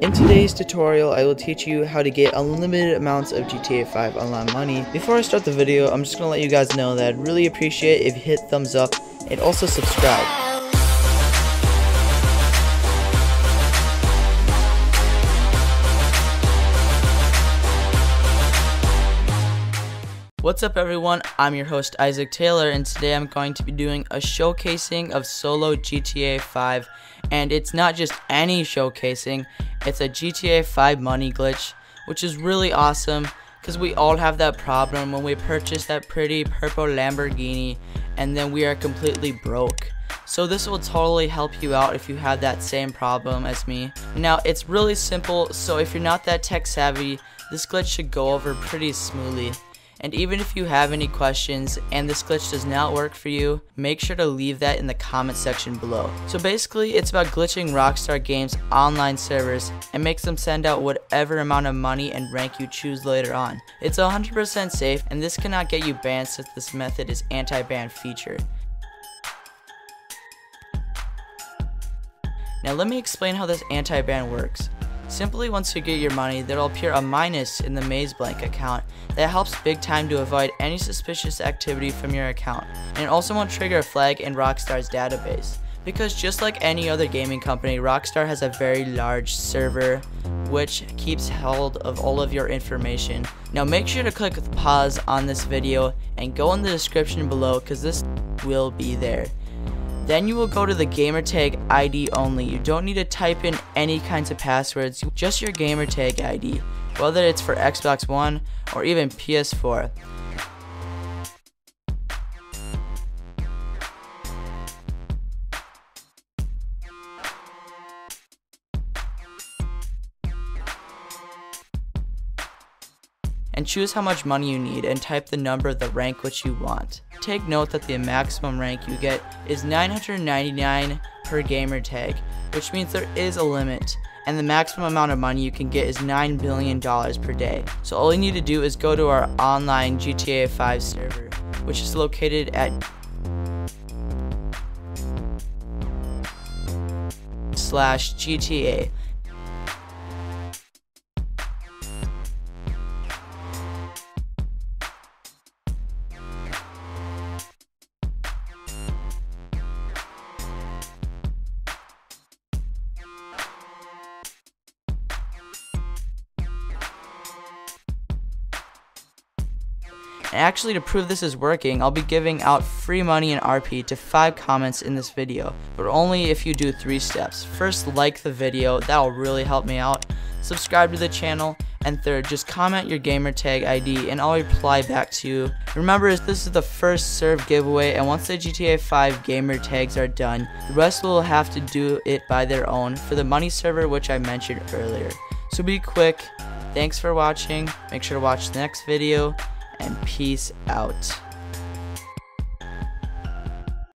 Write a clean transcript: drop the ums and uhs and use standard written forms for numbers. In today's tutorial, I will teach you how to get unlimited amounts of GTA 5 online money. Before I start the video, I'm just going to let you guys know that I'd really appreciate it if you hit thumbs up and also subscribe. What's up everyone, I'm your host Isaac Taylor, and today I'm going to be doing a showcasing of solo GTA 5. And it's not just any showcasing, it's a GTA 5 money glitch, which is really awesome because we all have that problem when we purchase that pretty purple Lamborghini and then we are completely broke. So this will totally help you out if you have that same problem as me. Now it's really simple, so if you're not that tech savvy, this glitch should go over pretty smoothly. And even if you have any questions and this glitch does not work for you, make sure to leave that in the comment section below. So basically, it's about glitching Rockstar Games' online servers and makes them send out whatever amount of money and rank you choose later on. It's 100% safe, and this cannot get you banned since this method is anti-ban feature. Now let me explain how this anti-ban works. Simply, once you get your money, there will appear a minus in the Maze Bank account that helps big time to avoid any suspicious activity from your account, and it also won't trigger a flag in Rockstar's database. Because just like any other gaming company, Rockstar has a very large server which keeps hold of all of your information. Now make sure to click pause on this video and go in the description below because this will be there. Then you will go to the Gamertag ID only. You don't need to type in any kinds of passwords, just your Gamertag ID, whether it's for Xbox One or even PS4. And choose how much money you need and type the number of the rank which you want. Take note that the maximum rank you get is 999 per gamer tag, which means there is a limit, and the maximum amount of money you can get is $9 billion per day. So all you need to do is go to our online GTA 5 server, which is located at /GTA. And actually, to prove this is working, I'll be giving out free money and RP to 5 comments in this video, but only if you do 3 steps. First, like the video, that'll really help me out. Subscribe to the channel, and third, just comment your Gamertag ID and I'll reply back to you. Remember, this is the first serve giveaway, and once the GTA 5 gamer tags are done, the rest will have to do it by their own for the money server which I mentioned earlier. So be quick. Thanks for watching. Make sure to watch the next video. And peace out.